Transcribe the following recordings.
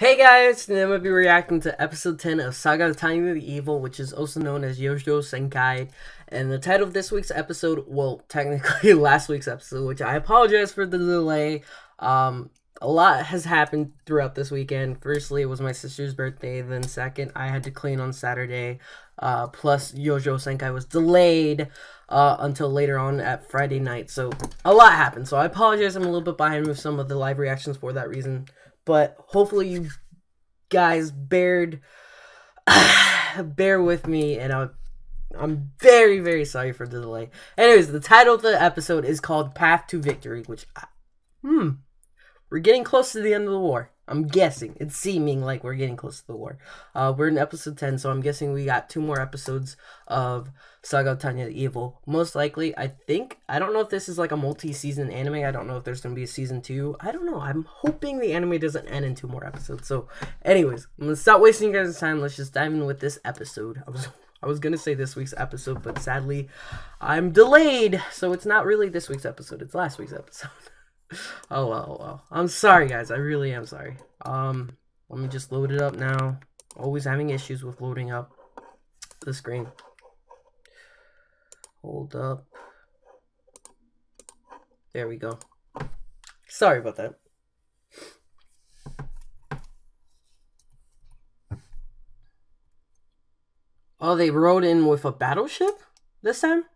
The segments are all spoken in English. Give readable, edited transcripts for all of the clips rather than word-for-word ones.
Hey guys, today I'm going to be reacting to episode 10 of Saga of Tanya the Evil, which is also known as Yojo Senkai. And the title of this week's episode, well, technically last week's episode, which I apologize for the delay. A lot has happened throughout this weekend. Firstly, it was my sister's birthday. Then second, I had to clean on Saturday. Plus, Yojo Senkai was delayed until later on at Friday night. So a lot happened. So I apologize. I'm a little bit behind with some of the live reactions for that reason. But hopefully you guys bear with me, and I'm very, very sorry for the delay. Anyways, the title of the episode is called Path to Victory, which, we're getting close to the end of the war. I'm guessing. It's seeming like we're getting close to the war. We're in episode 10, so I'm guessing we got 2 more episodes of Saga of Tanya the Evil. Most likely, I think. I don't know if this is like a multi-season anime. I don't know if there's going to be a season 2. I don't know. I'm hoping the anime doesn't end in 2 more episodes. So anyways, I'm going to stop wasting you guys' time. Let's just dive in with this episode. I was going to say this week's episode, but sadly, I'm delayed. So it's not really this week's episode. It's last week's episode. Oh well, oh well. I'm sorry guys, I really am sorry. Let me just load it up now. Always having issues with loading up the screen. Hold up. There we go. Sorry about that. Oh, they rode in with a battleship this time?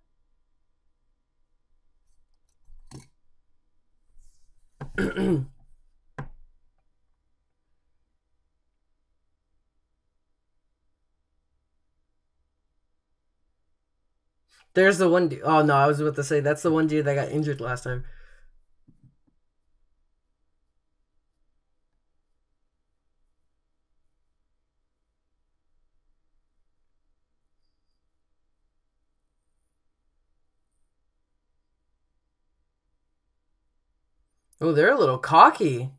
There's the one dude. Oh no, I was about to say that's the one dude that got injured last time. Oh, they're a little cocky.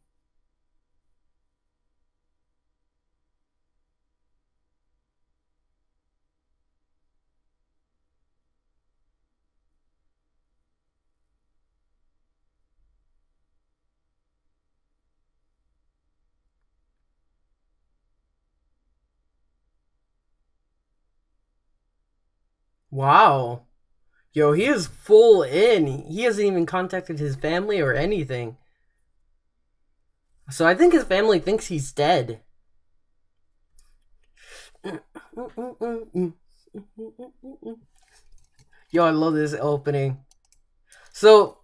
Wow. Yo, he is full in. He hasn't even contacted his family or anything. So I think his family thinks he's dead. Yo, I love this opening. So,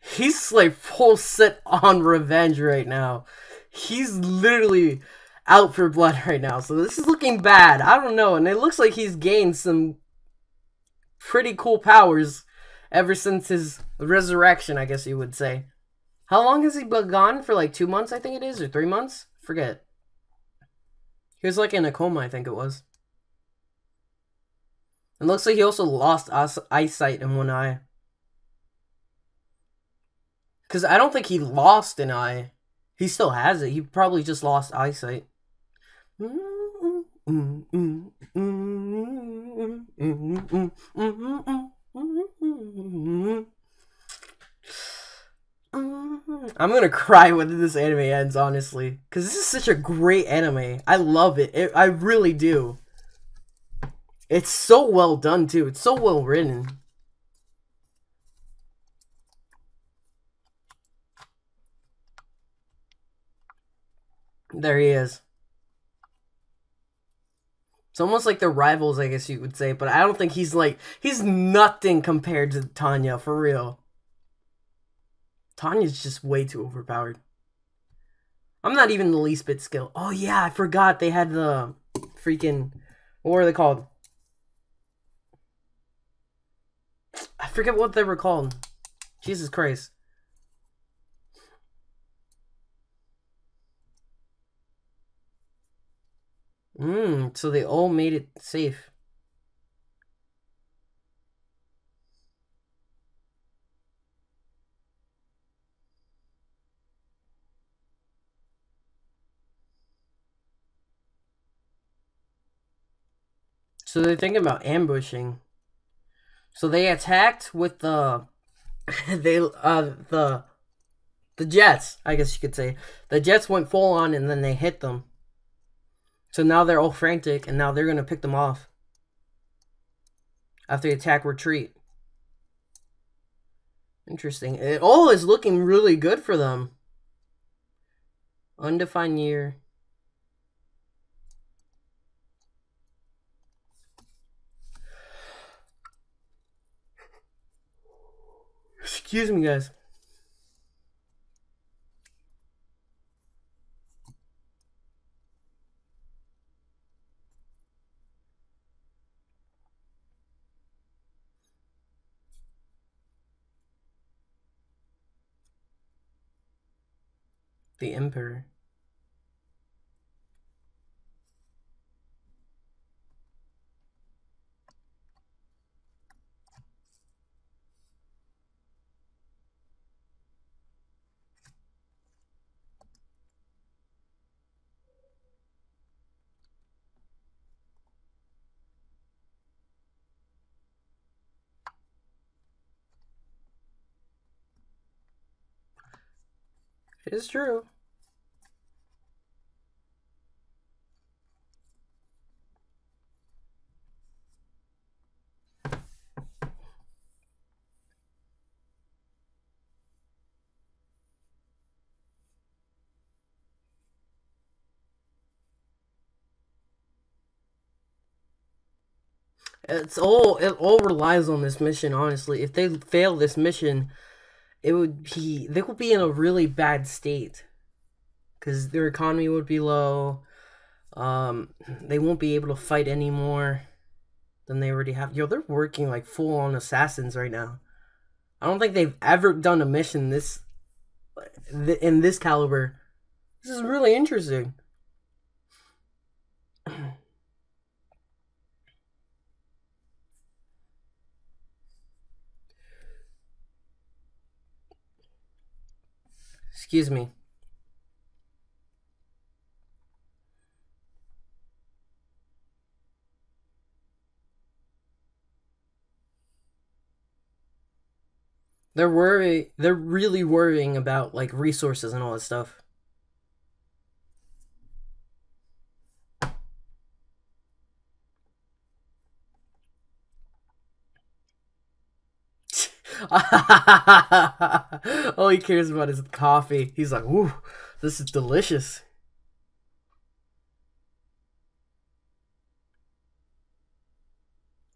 he's like full set on revenge right now. He's literally out for blood right now. So this is looking bad. I don't know. And it looks like he's gained some pretty cool powers ever since his resurrection, I guess you would say. How long has he been gone for? Like 2 months, I think it is, or 3 months? Forget. He was like in a coma, I think it was. It looks like he also lost eyesight in one eye. Because I don't think he lost an eye. He still has it. He probably just lost eyesight. I'm gonna cry when this anime ends, honestly, because this is such a great anime. I love it. I really do. It's so well done too. It's so well written. There he is. It's almost like they're rivals, I guess you would say, but I don't think he's nothing compared to Tanya, for real. Tanya's just way too overpowered. I'm not even the least bit skilled. Oh yeah, I forgot they had the freaking, what were they called? I forget what they were called. Jesus Christ. So they all made it safe. So they're thinking about ambushing. So they attacked with the The jets, I guess you could say. The jets went full on and then they hit them. So now they're all frantic and now they're going to pick them off. After the attack, retreat. Interesting. It all is looking really good for them. Undefined year. Excuse me, guys. The Emperor. It is true. It all relies on this mission, honestly. If they fail this mission, they would be in a really bad state, because their economy would be low. They won't be able to fight any more than they already have. Yo, they're working like full-on assassins right now. I don't think they've ever done a mission in this caliber. This is really interesting. Excuse me. They're really worrying about like resources and all that stuff. All he cares about is coffee. He's like, "Ooh, this is delicious."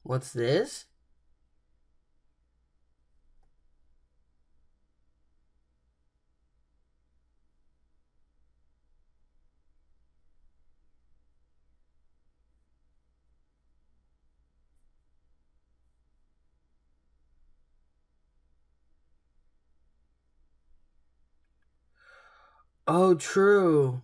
What's this? Oh, true.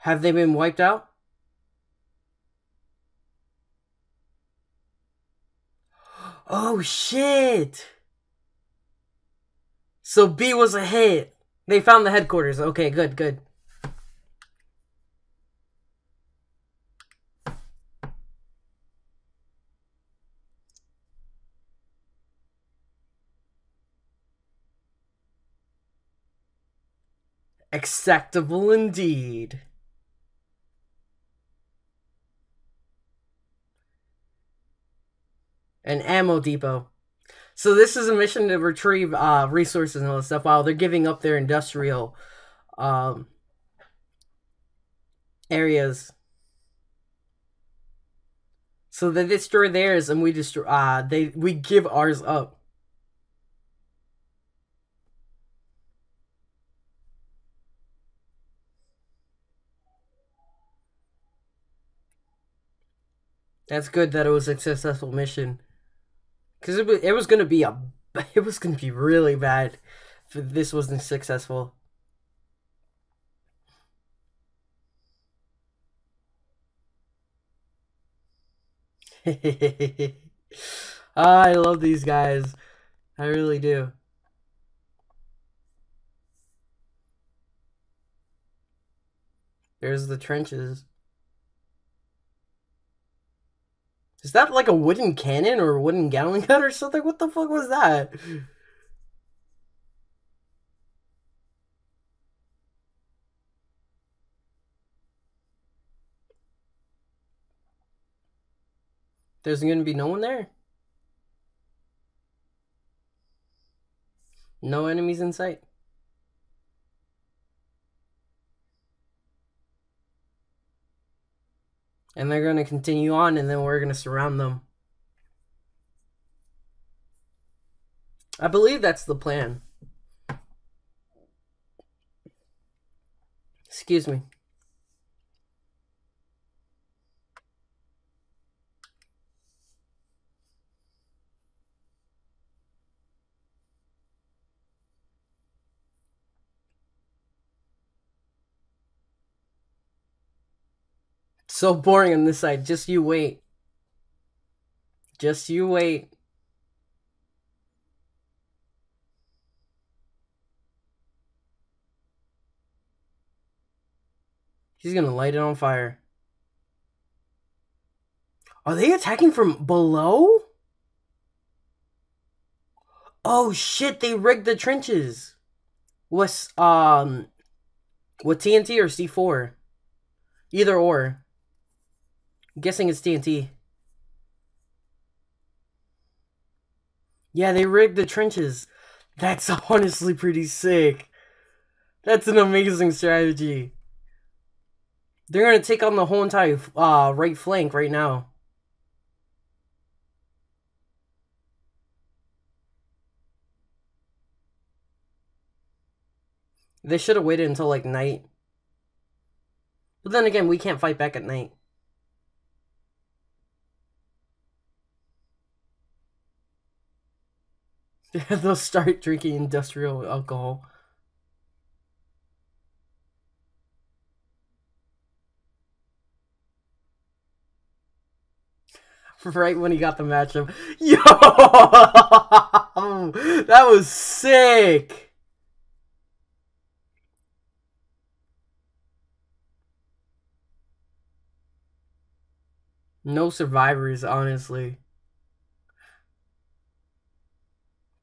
Have they been wiped out? Oh shit! So B was a hit. They found the headquarters. Okay, good, good. Acceptable indeed. An ammo depot. So this is a mission to retrieve resources and all that stuff. Wow, they're giving up their industrial areas. So they destroy theirs, and we give ours up. That's good that it was a successful mission, because it was gonna be really bad if this wasn't successful. I love these guys. I really do. There's the trenches. Is that like a wooden cannon or a wooden gallon gun or something? What the fuck was that? There's gonna be no one there. No enemies in sight. And they're going to continue on, and then we're going to surround them. I believe that's the plan. Excuse me. So boring on this side. Just you wait. Just you wait. He's gonna light it on fire. Are they attacking from below? Oh shit, they rigged the trenches. What's with TNT or C4? Either or. I'm guessing it's TNT. Yeah, they rigged the trenches. That's honestly pretty sick. That's an amazing strategy. They're going to take on the whole entire right flank right now. They should have waited until like night. But then again, we can't fight back at night. They'll start drinking industrial alcohol. Right when he got the matchup. Yo! That was sick! No survivors, honestly.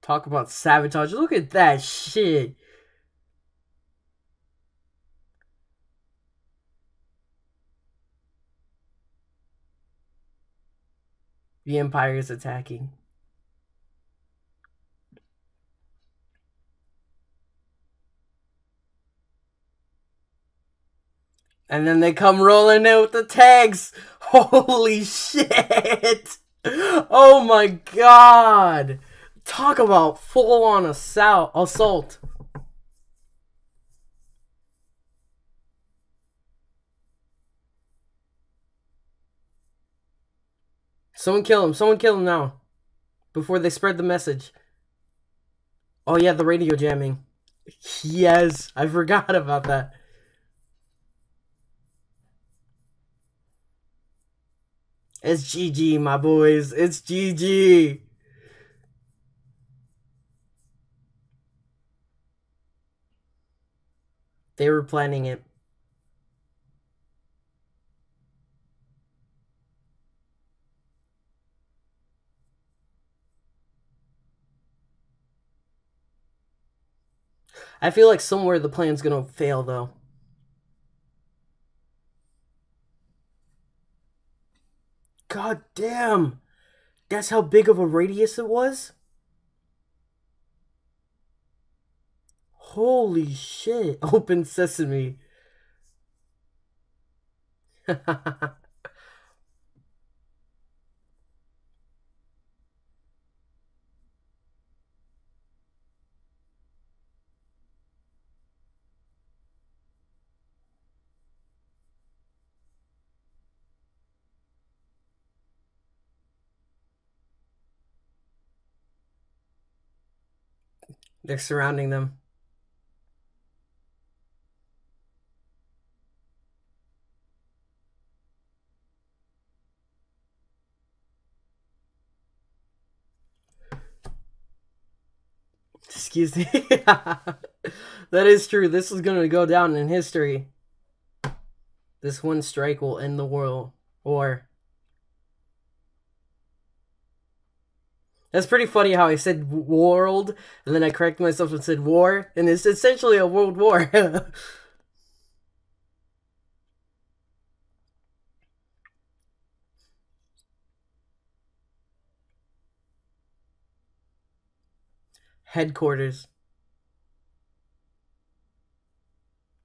Talk about sabotage. Look at that shit. The Empire is attacking. And then they come rolling in with the tanks. Holy shit. Oh my god. Talk about full-on assault. Someone kill him. Someone kill him now. Before they spread the message. Oh, yeah, the radio jamming. Yes, I forgot about that. It's GG, my boys. It's GG. They were planning it. I feel like somewhere the plan's gonna fail, though. God damn! That's how big of a radius it was? Holy shit. Open sesame. They're surrounding them. Excuse me. That is true. This is going to go down in history. This one strike will end the world war. That's pretty funny how I said world, and then I corrected myself and said war, and it's essentially a world war. Headquarters.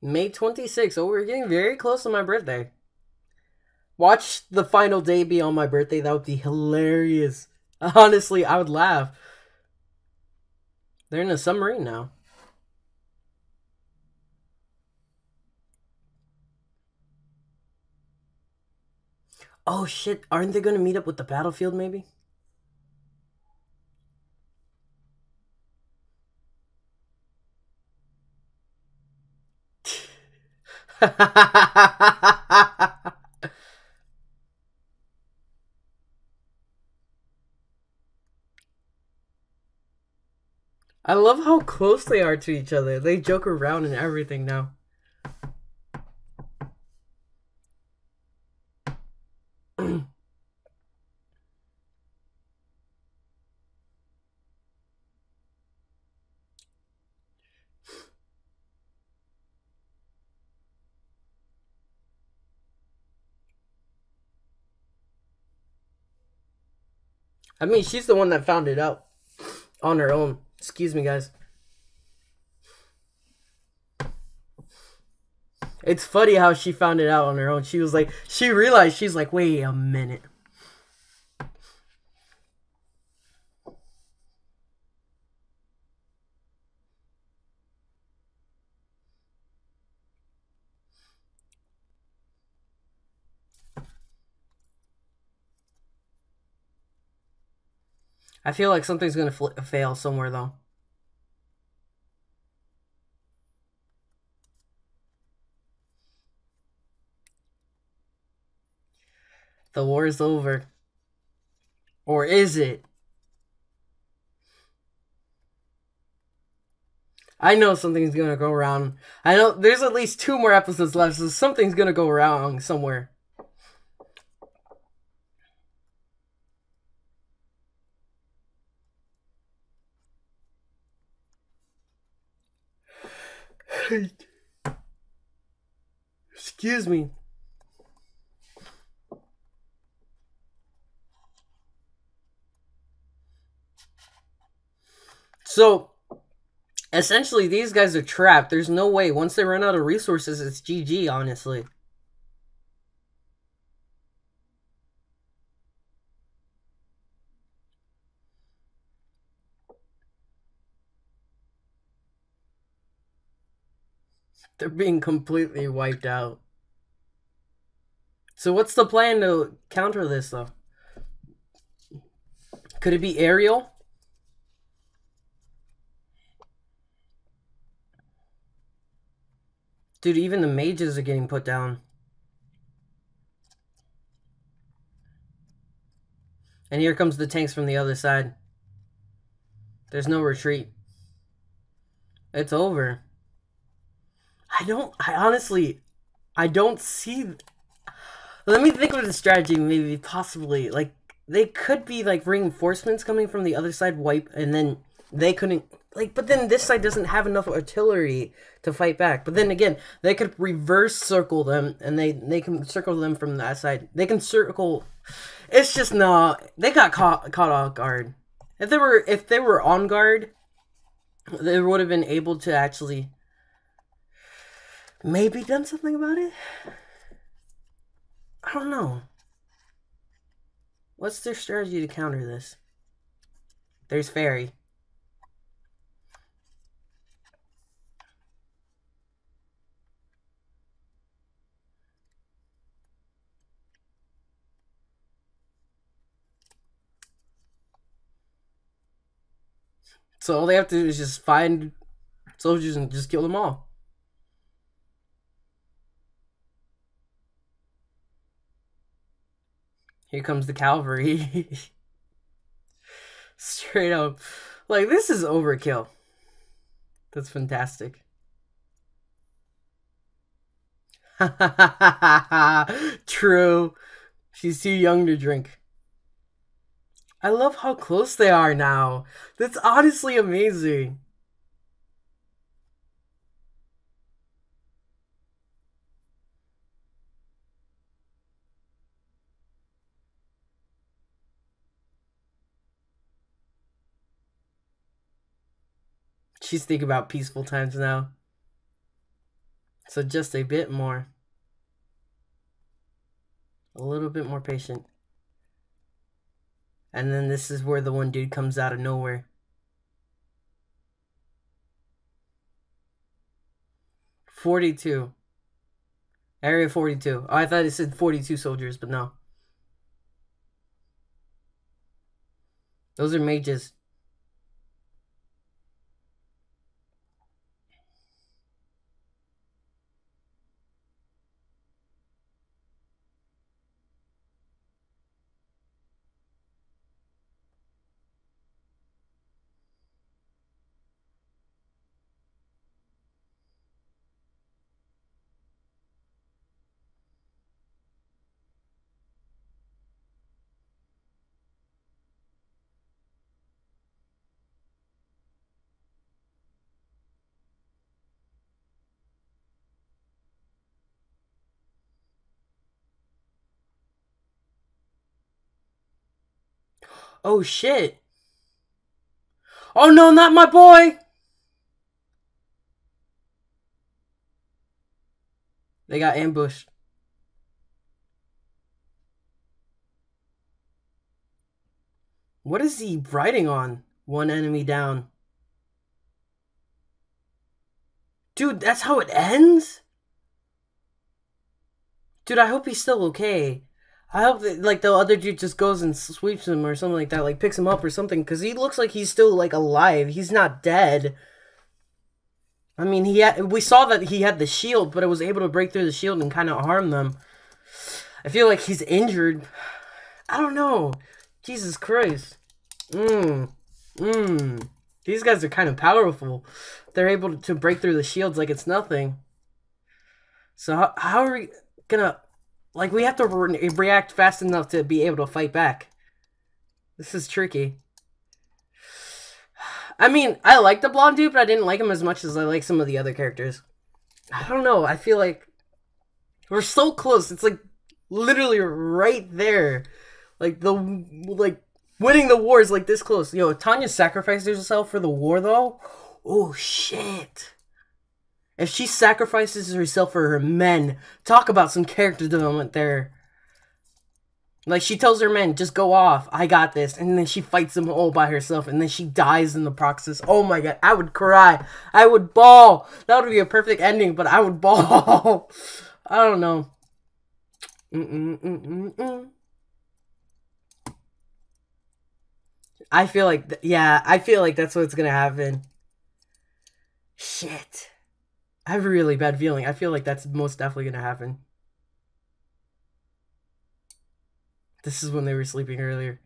May 26th. Oh, we're getting very close to my birthday. Watch the final day be on my birthday. That would be hilarious. Honestly, I would laugh. They're in a submarine now. Oh shit, aren't they gonna meet up with the battlefield maybe? I love how close they are to each other. They joke around and everything now. I mean, she's the one that found it out on her own. Excuse me, guys. It's funny how she found it out on her own. She was like, she realized, she's like, wait a minute. I feel like something's going to fail somewhere, though. The war is over. Or is it? I know something's going to go wrong. I know there's at least 2 more episodes left, so something's going to go wrong somewhere. Excuse me. So, essentially, these guys are trapped. There's no way. Once they run out of resources, it's GG, honestly. They're being completely wiped out. So what's the plan to counter this, though? Could it be aerial? Dude, even the mages are getting put down. And here comes the tanks from the other side. There's no retreat. It's over. I honestly don't see. Let me think of the strategy, maybe, possibly. Like, they could be, like, reinforcements coming from the other side, wipe, and then they couldn't, like, but then this side doesn't have enough artillery to fight back. But then again, they could reverse circle them, and they can circle them from that side. They can circle, it's just, no, they got caught off guard. If they were on guard, they would have been able to actually maybe done something about it? I don't know. What's their strategy to counter this? There's Fairy. So all they have to do is just find soldiers and just kill them all. Here comes the cavalry. Straight up. Like, this is overkill. That's fantastic. True. She's too young to drink. I love how close they are now. That's honestly amazing. She's thinking about peaceful times now. So just a bit more. A little bit more patient. And then this is where the one dude comes out of nowhere. Area 42. Oh, I thought it said 42 soldiers, but no. Those are mages. Oh shit. Oh no, not my boy. They got ambushed. What is he riding on? One enemy down. Dude, that's how it ends? Dude, I hope he's still okay. I hope that, like, the other dude just goes and sweeps him or something like that. Like, picks him up or something. Because he looks like he's still, like, alive. He's not dead. I mean, we saw that he had the shield, but it was able to break through the shield and kind of harm them. I feel like he's injured. I don't know. Jesus Christ. These guys are kind of powerful. They're able to break through the shields like it's nothing. So, how are we gonna... Like, we have to react fast enough to be able to fight back. This is tricky. I mean, I like the blonde dude, but I didn't like him as much as I like some of the other characters. I don't know. I feel like we're so close. It's, like, literally right there. Like, winning the war is, like, this close. Yo, Tanya sacrificed herself for the war, though? Oh, shit. If she sacrifices herself for her men, talk about some character development there. Like, she tells her men, just go off, I got this. And then she fights them all by herself, and then she dies in the process. Oh my god, I would cry. I would bawl. That would be a perfect ending, but I would bawl. I don't know. I feel like, yeah, I feel like that's what's gonna happen. Shit. I have a really bad feeling. I feel like that's most definitely gonna happen. This is when they were sleeping earlier.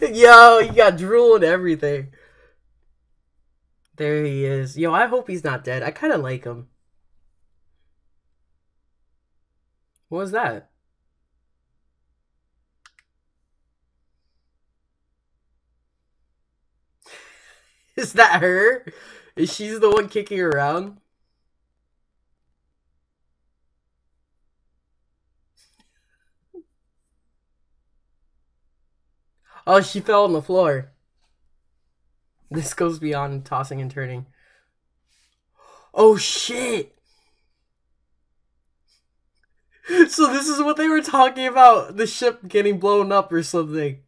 Yo, you got drool and everything. There he is. Yo, I hope he's not dead. I kind of like him. What was that? Is that her? Is she the one kicking around? Oh, she fell on the floor. This goes beyond tossing and turning. Oh, shit. So this is what they were talking about. The ship getting blown up or something.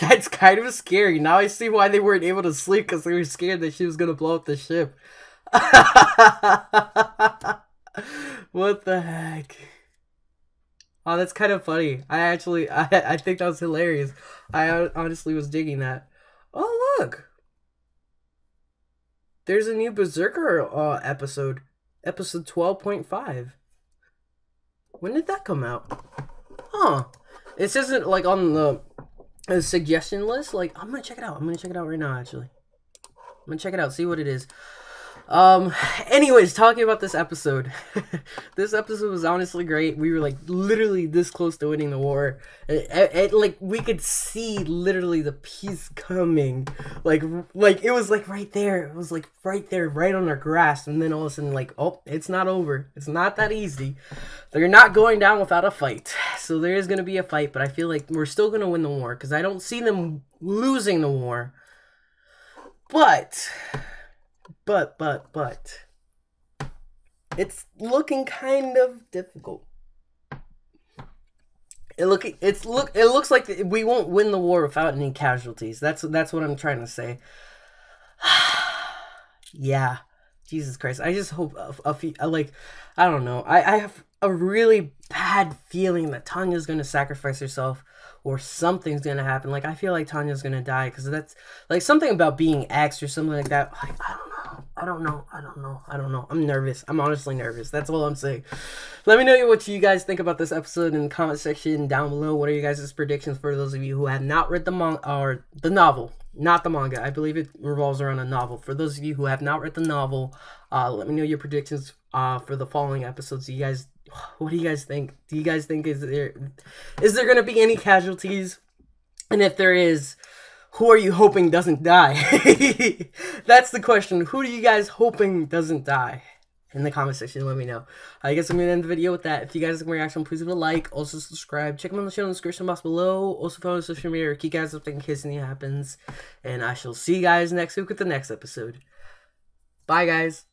That's kind of scary. Now I see why they weren't able to sleep, because they were scared that she was going to blow up the ship. What the heck? Oh, that's kind of funny. I think that was hilarious. I honestly was digging that. Oh, look. There's a new Berserker episode. Episode 12.5. When did that come out? Huh. This isn't, like, on the suggestion list. Like, I'm going to check it out. I'm going to check it out right now, actually. I'm going to check it out. See what it is. Anyways, talking about this episode. This episode was honestly great. We were, like, literally this close to winning the war. Like, we could see literally the peace coming. Like, it was, like, right there. It was, like, right there, right on our grasp. And then all of a sudden, like, oh, it's not over. It's not that easy. They're not going down without a fight. So there is going to be a fight, but I feel like we're still going to win the war, because I don't see them losing the war. But it's looking kind of difficult. It looks like we won't win the war without any casualties. That's what I'm trying to say. Yeah, Jesus Christ. I just hope a few, like, I don't know. I have a really bad feeling that Tanya's gonna sacrifice herself, or something's gonna happen. Like, I feel like Tanya's gonna die, because that's, like, something about being axed or something like that. Like, I don't know. I'm nervous. I'm honestly nervous. That's all I'm saying. Let me know what you guys think about this episode in the comment section down below. What are you guys' predictions, for those of you who have not read the manga, or the novel? Not the manga. I believe it revolves around a novel. For those of you who have not read the novel, let me know your predictions for the following episodes. You guys, what do you guys think? Do you guys think is there gonna be any casualties? And if there is, who are you hoping doesn't die? That's the question. Who do you guys hoping doesn't die? In the comment section, let me know. I guess I'm gonna end the video with that. If you guys like my reaction, please give it a like. Also subscribe. Check them on the channel in the description box below. Also follow social media or keep guys up in case anything happens. And I shall see you guys next week with the next episode. Bye, guys.